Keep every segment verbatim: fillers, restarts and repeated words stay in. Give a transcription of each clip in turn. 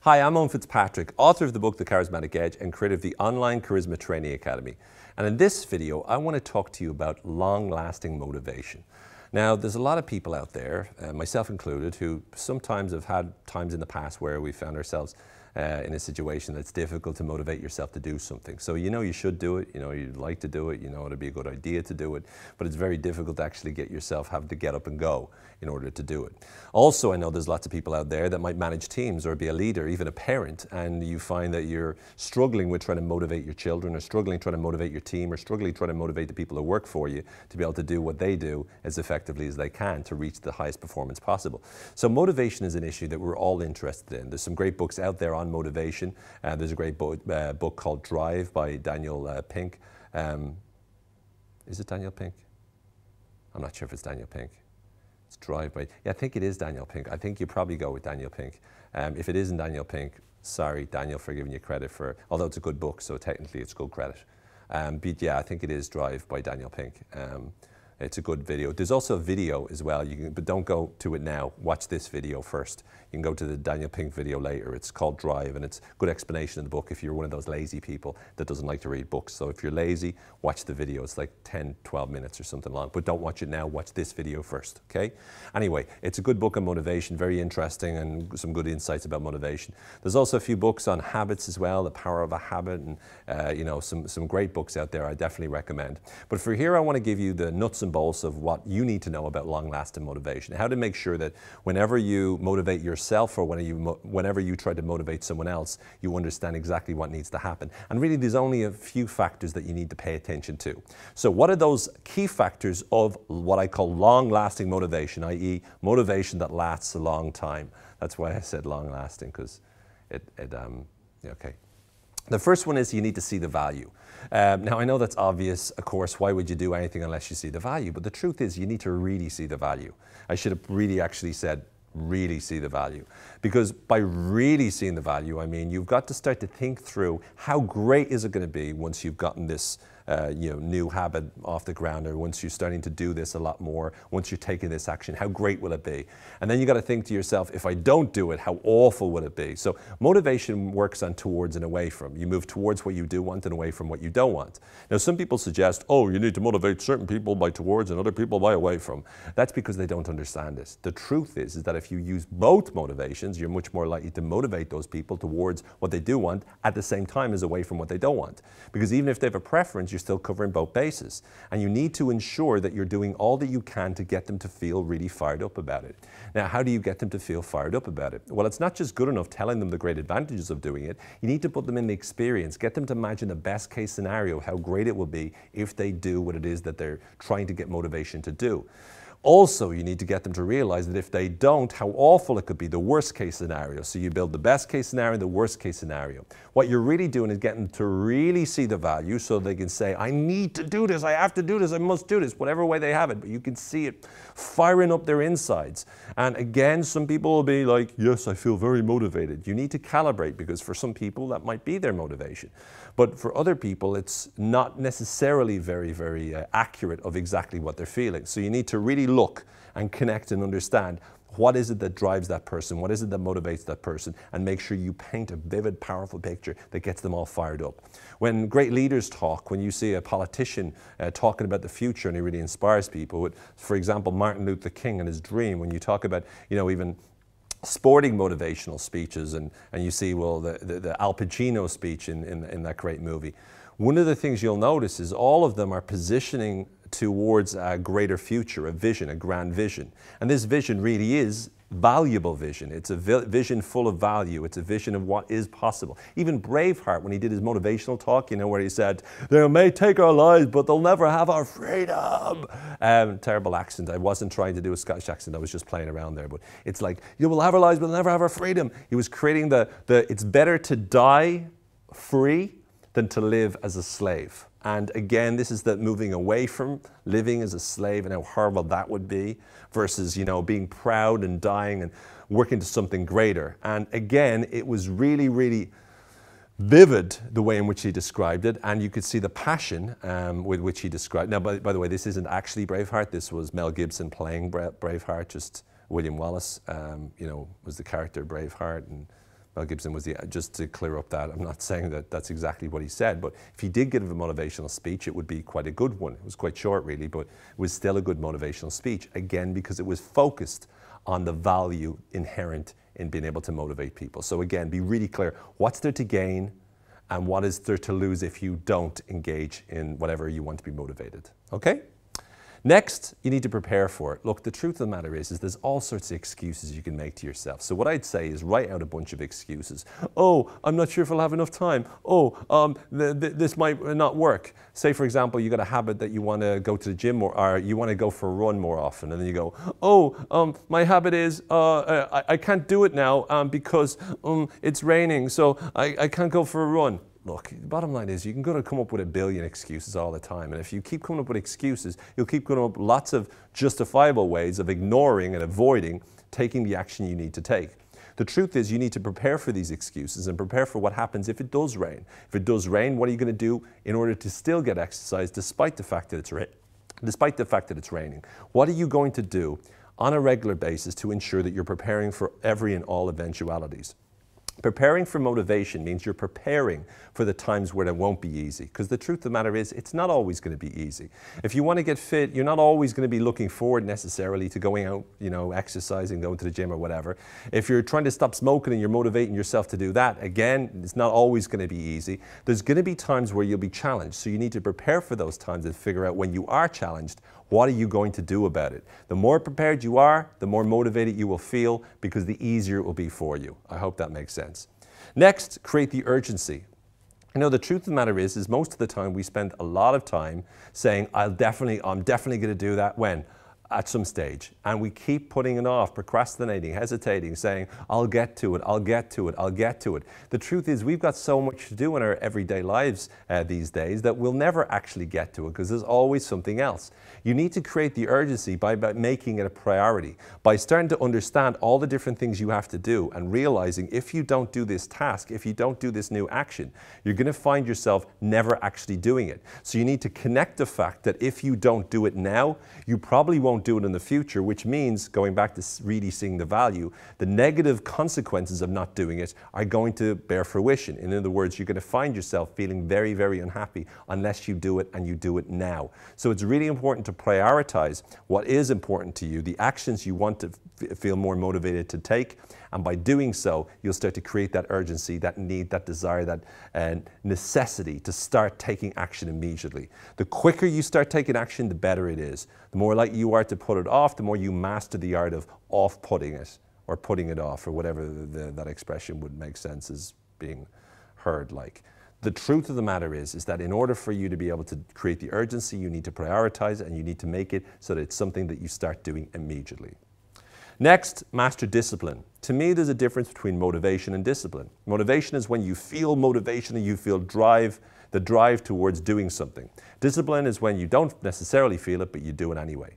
Hi, I'm Owen Fitzpatrick, author of the book The Charismatic Edge and creator of the Online Charisma Training Academy. And in this video, I want to talk to you about long-lasting motivation. Now, there's a lot of people out there, uh, myself included, who sometimes have had times in the past where we found ourselves uh, in a situation that's difficult to motivate yourself to do something. So you know you should do it, you know you'd like to do it, you know it'd be a good idea to do it, but it's very difficult to actually get yourself have to get up and go in order to do it. Also, I know there's lots of people out there that might manage teams or be a leader, even a parent, and you find that you're struggling with trying to motivate your children, or struggling trying to motivate your team, or struggling trying to motivate the people who work for you to be able to do what they do as effectively as they can to reach the highest performance possible. So motivation is an issue that we're all interested in. There's some great books out there on motivation. Uh, there's a great bo uh, book called Drive by Daniel uh, Pink. Um, is it Daniel Pink? I'm not sure if it's Daniel Pink. Drive by, yeah, I think it is Daniel Pink. I think you probably go with Daniel Pink. Um, if it isn't Daniel Pink, sorry, Daniel, for giving you credit for, although it's a good book, so technically it's good credit. Um, but yeah, I think it is Drive by Daniel Pink. Um, it's a good video. There's also a video as well, you can, but don't go to it now. Watch this video first. You can go to the Daniel Pink video later. It's called Drive, and it's a good explanation of the book if you're one of those lazy people that doesn't like to read books. So if you're lazy, watch the video. It's like ten, twelve minutes or something long, but don't watch it now. Watch this video first, okay? Anyway, it's a good book on motivation, very interesting, and some good insights about motivation. There's also a few books on habits as well, The Power of a Habit, and uh, you know, some, some great books out there I definitely recommend. But for here, I want to give you the nuts and bolts of what you need to know about long-lasting motivation, how to make sure that whenever you motivate yourself or whenever you, mo whenever you try to motivate someone else, you understand exactly what needs to happen. And really, there's only a few factors that you need to pay attention to. So what are those key factors of what I call long-lasting motivation, that is motivation that lasts a long time? That's why I said long-lasting, because it, it um, okay. The first one is you need to see the value. Um, now I know that's obvious, of course. Why would you do anything unless you see the value? But the truth is you need to really see the value. I should have really actually said really see the value. Because by really seeing the value, I mean you've got to start to think through how great is it going to be once you've gotten this Uh, you know, new habit off the ground, or once you're starting to do this a lot more, once you're taking this action, how great will it be? And then you got to think to yourself, if I don't do it, how awful would it be? So motivation works on towards and away from. You move towards what you do want and away from what you don't want. Now, some people suggest, oh, you need to motivate certain people by towards and other people by away from. That's because they don't understand this. The truth is, is that if you use both motivations, you're much more likely to motivate those people towards what they do want at the same time as away from what they don't want. Because even if they have a preference, you're still covering both bases. And you need to ensure that you're doing all that you can to get them to feel really fired up about it. Now, how do you get them to feel fired up about it? Well, it's not just good enough telling them the great advantages of doing it. You need to put them in the experience, get them to imagine the best case scenario, how great it will be if they do what it is that they're trying to get motivation to do. Also, you need to get them to realize that if they don't, how awful it could be, the worst case scenario. So you build the best case scenario and the worst case scenario. What you're really doing is getting them to really see the value so they can say, I need to do this, I have to do this, I must do this, whatever way they have it. But you can see it firing up their insides. And again, some people will be like, yes, I feel very motivated. You need to calibrate, because for some people that might be their motivation. But for other people, it's not necessarily very, very uh, accurate of exactly what they're feeling. So you need to really look and connect and understand what is it that drives that person, what is it that motivates that person, and make sure you paint a vivid, powerful picture that gets them all fired up. When great leaders talk, when you see a politician uh, talking about the future and he really inspires people, with, for example, Martin Luther King and his dream, when you talk about, you know, even sporting motivational speeches and, and you see, well, the, the, the Al Pacino speech in, in, in that great movie. One of the things you'll notice is all of them are positioning towards a greater future, a vision, a grand vision. And this vision really is valuable vision. It's a vision full of value. It's a vision of what is possible. Even Braveheart, when he did his motivational talk, you know, where he said, they may take our lives, but they'll never have our freedom. Um, terrible accent. I wasn't trying to do a Scottish accent. I was just playing around there. But it's like, you will have our lives, but we'll never have our freedom. He was creating the, the it's better to die free than to live as a slave. And again, this is that moving away from living as a slave and how horrible that would be versus, you know, being proud and dying and working to something greater. And again, it was really, really vivid the way in which he described it, and you could see the passion um, with which he described. Now, by, by the way, this isn't actually Braveheart. This was Mel Gibson playing Bra Braveheart. Just William Wallace, um, you know, was the character Braveheart, and Mel Gibson was the. Just to clear up that, I'm not saying that that's exactly what he said, but if he did give a motivational speech, it would be quite a good one. It was quite short, really, but it was still a good motivational speech. Again, because it was focused on the value inherent in being able to motivate people. So again, be really clear, what's there to gain and what is there to lose if you don't engage in whatever you want to be motivated, okay? Next, you need to prepare for it. Look, the truth of the matter is, is there's all sorts of excuses you can make to yourself. So what I'd say is write out a bunch of excuses. Oh, I'm not sure if I'll have enough time. Oh, um, th th this might not work. Say, for example, you got a habit that you want to go to the gym more, or you want to go for a run more often. And then you go, oh, um, my habit is uh, I, I can't do it now um, because um, it's raining, so I, I can't go for a run. Look, the bottom line is you can go to come up with a billion excuses all the time, and if you keep coming up with excuses, you'll keep coming up with lots of justifiable ways of ignoring and avoiding taking the action you need to take. The truth is you need to prepare for these excuses and prepare for what happens if it does rain. If it does rain, what are you going to do in order to still get exercise despite the fact that it's ra- despite the fact that it's raining? What are you going to do on a regular basis to ensure that you're preparing for every and all eventualities? Preparing for motivation means you're preparing for the times where it won't be easy, because the truth of the matter is it's not always going to be easy. If you want to get fit, you're not always going to be looking forward necessarily to going out, you know, exercising, going to the gym or whatever. If you're trying to stop smoking and you're motivating yourself to do that, again, it's not always going to be easy. There's going to be times where you'll be challenged, so you need to prepare for those times and figure out when you are challenged, what are you going to do about it? The more prepared you are, the more motivated you will feel, because the easier it will be for you. I hope that makes sense. Next, create the urgency. You know, the truth of the matter is, is most of the time we spend a lot of time saying, I'll definitely, I'm definitely going to do that when? At some stage. And we keep putting it off, procrastinating, hesitating, saying, I'll get to it, I'll get to it, I'll get to it. The truth is we've got so much to do in our everyday lives uh, these days that we'll never actually get to it, because there's always something else. You need to create the urgency by, by making it a priority, by starting to understand all the different things you have to do and realizing if you don't do this task, if you don't do this new action, you're going to find yourself never actually doing it. So you need to connect the fact that if you don't do it now, you probably won't do it in the future, which means, going back to really seeing the value, the negative consequences of not doing it are going to bear fruition. In other words, you're going to find yourself feeling very, very unhappy unless you do it, and you do it now. So it's really important to prioritize what is important to you, the actions you want to feel more motivated to take, and by doing so, you'll start to create that urgency, that need, that desire, that uh, necessity to start taking action immediately. The quicker you start taking action, the better it is. The more likely you are to put it off, the more you master the art of off-putting it, or putting it off, or whatever the, the, that expression would make sense as being heard like. The truth of the matter is, is that in order for you to be able to create the urgency, you need to prioritize and you need to make it so that it's something that you start doing immediately. Next, master discipline. To me, there's a difference between motivation and discipline. Motivation is when you feel motivation and you feel drive, the drive towards doing something. Discipline is when you don't necessarily feel it, but you do it anyway.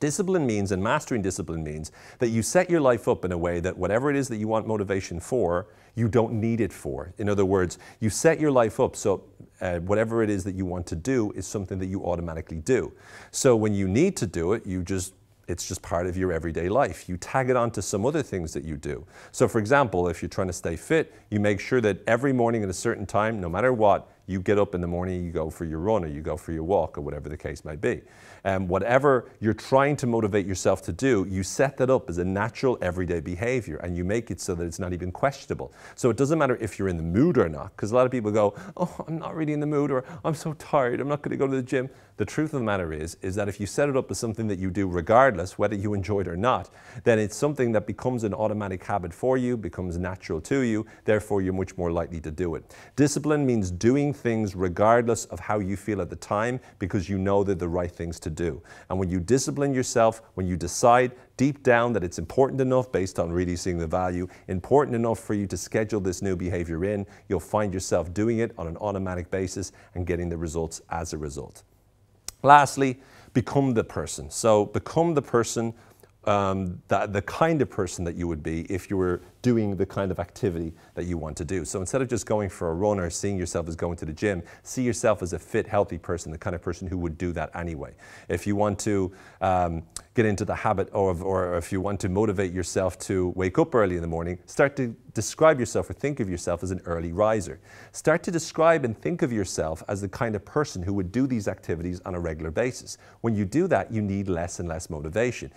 Discipline means, and mastering discipline means, that you set your life up in a way that whatever it is that you want motivation for, you don't need it for. In other words, you set your life up so uh, whatever it is that you want to do is something that you automatically do. So when you need to do it, you just it's just part of your everyday life. You tag it on to some other things that you do. So for example, if you're trying to stay fit, you make sure that every morning at a certain time, no matter what, you get up in the morning, you go for your run, or you go for your walk, or whatever the case may be. And um, whatever you're trying to motivate yourself to do, you set that up as a natural everyday behavior, and you make it so that it's not even questionable. So it doesn't matter if you're in the mood or not, because a lot of people go, oh, I'm not really in the mood, or I'm so tired, I'm not going to go to the gym. The truth of the matter is, is that if you set it up as something that you do regardless, whether you enjoy it or not, then it's something that becomes an automatic habit for you, becomes natural to you, therefore you're much more likely to do it. Discipline means doing things regardless of how you feel at the time, because you know they're the right things to do. And when you discipline yourself, when you decide deep down that it's important enough, based on really seeing the value, important enough for you to schedule this new behavior in, you'll find yourself doing it on an automatic basis and getting the results as a result. Lastly, become the person. So become the person, um, that, the kind of person that you would be if you were doing the kind of activity that you want to do. So instead of just going for a run or seeing yourself as going to the gym, see yourself as a fit, healthy person, the kind of person who would do that anyway. If you want to um, get into the habit of, or if you want to motivate yourself to wake up early in the morning, start to describe yourself or think of yourself as an early riser. Start to describe and think of yourself as the kind of person who would do these activities on a regular basis. When you do that, you need less and less motivation.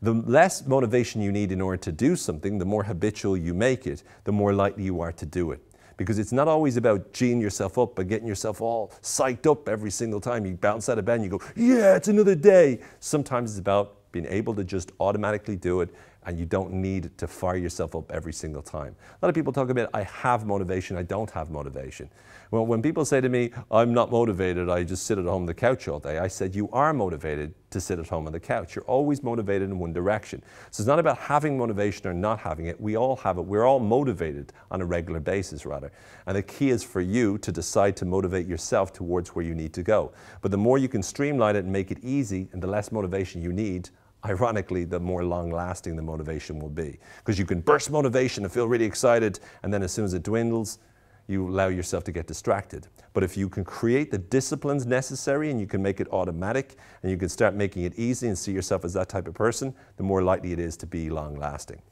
The less motivation you need in order to do something, the more habitual you make it, the more likely you are to do it. Because it's not always about geeing yourself up, but getting yourself all psyched up every single time. You bounce out of bed and you go, yeah, it's another day. Sometimes it's about being able to just automatically do it, and you don't need to fire yourself up every single time. A lot of people talk about, I have motivation, I don't have motivation. Well, when people say to me, I'm not motivated, I just sit at home on the couch all day, I said, you are motivated to sit at home on the couch. You're always motivated in one direction. So it's not about having motivation or not having it. We all have it. We're all motivated on a regular basis, rather. And the key is for you to decide to motivate yourself towards where you need to go. But the more you can streamline it and make it easy, and the less motivation you need, ironically, the more long-lasting the motivation will be. Because you can burst motivation and feel really excited, and then as soon as it dwindles, you allow yourself to get distracted. But if you can create the disciplines necessary, and you can make it automatic, and you can start making it easy and see yourself as that type of person, the more likely it is to be long-lasting.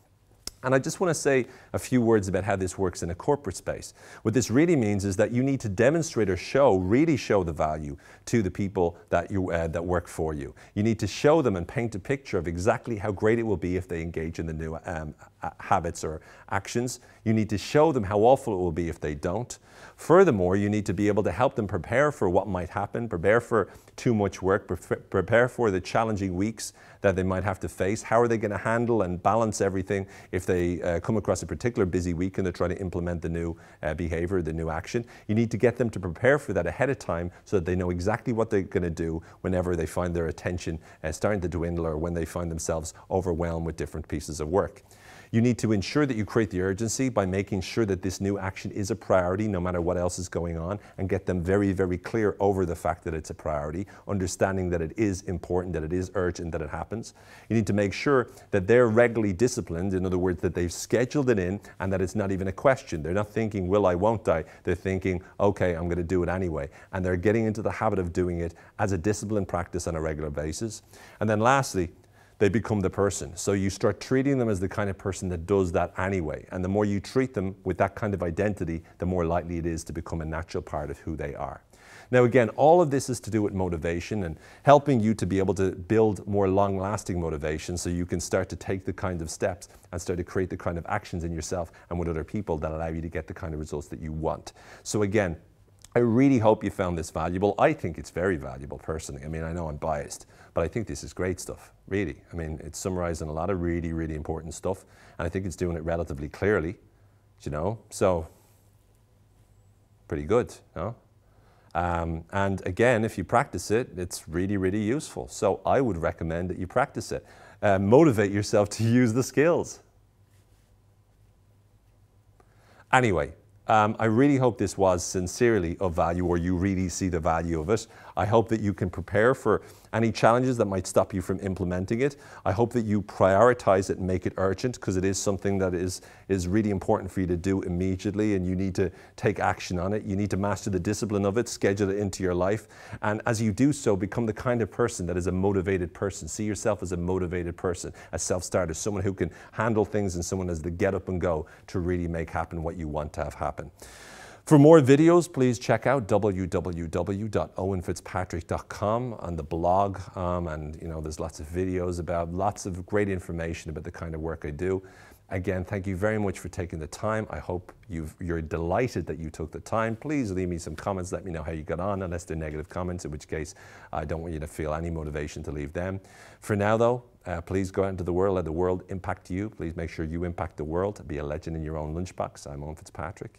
And I just want to say a few words about how this works in a corporate space. What this really means is that you need to demonstrate or show, really show the value to the people that, you, uh, that work for you. You need to show them and paint a picture of exactly how great it will be if they engage in the new um, habits or actions. You need to show them how awful it will be if they don't. Furthermore, you need to be able to help them prepare for what might happen, prepare for too much work, pre- prepare for the challenging weeks that they might have to face. How are they going to handle and balance everything if they uh, come across a particular busy week and they're trying to implement the new uh, behavior, the new action? You need to get them to prepare for that ahead of time so that they know exactly what they're going to do whenever they find their attention uh, starting to dwindle, or when they find themselves overwhelmed with different pieces of work. You need to ensure that you create the urgency by making sure that this new action is a priority no matter what else is going on, and get them very, very clear over the fact that it's a priority, understanding that it is important, that it is urgent, that it happens. You need to make sure that they're regularly disciplined, in other words, that they've scheduled it in and that it's not even a question. They're not thinking, will I, won't I? They're thinking, okay, I'm going to do it anyway. And they're getting into the habit of doing it as a discipline practice on a regular basis. And then lastly, they become the person. So you start treating them as the kind of person that does that anyway. And the more you treat them with that kind of identity, the more likely it is to become a natural part of who they are. Now again, all of this is to do with motivation and helping you to be able to build more long-lasting motivation so you can start to take the kind of steps and start to create the kind of actions in yourself and with other people that allow you to get the kind of results that you want. So again, I really hope you found this valuable. I think it's very valuable personally. I mean, I know I'm biased, but I think this is great stuff, really. I mean, it's summarizing a lot of really, really important stuff, and I think it's doing it relatively clearly, you know? So, pretty good, no? Um, and again, if you practice it, it's really, really useful. So I would recommend that you practice it. Uh, motivate yourself to use the skills. Anyway. Um, I really hope this was sincerely of value, or you really see the value of it. I hope that you can prepare for any challenges that might stop you from implementing it. I hope that you prioritize it and make it urgent, because it is something that is, is really important for you to do immediately, and you need to take action on it. You need to master the discipline of it, schedule it into your life, and as you do so, become the kind of person that is a motivated person. See yourself as a motivated person, a self-starter, someone who can handle things, and someone as the get up and go to really make happen what you want to have happen. For more videos, please check out w w w dot owen fitzpatrick dot com on the blog, um, and you know there's lots of videos about lots of great information about the kind of work I do. Again, thank you very much for taking the time. I hope you've, you're delighted that you took the time. Please leave me some comments, let me know how you got on, unless they're negative comments, in which case I don't want you to feel any motivation to leave them. For now though, uh, please go out into the world, let the world impact you. Please make sure you impact the world. Be a legend in your own lunchbox. I'm Owen Fitzpatrick.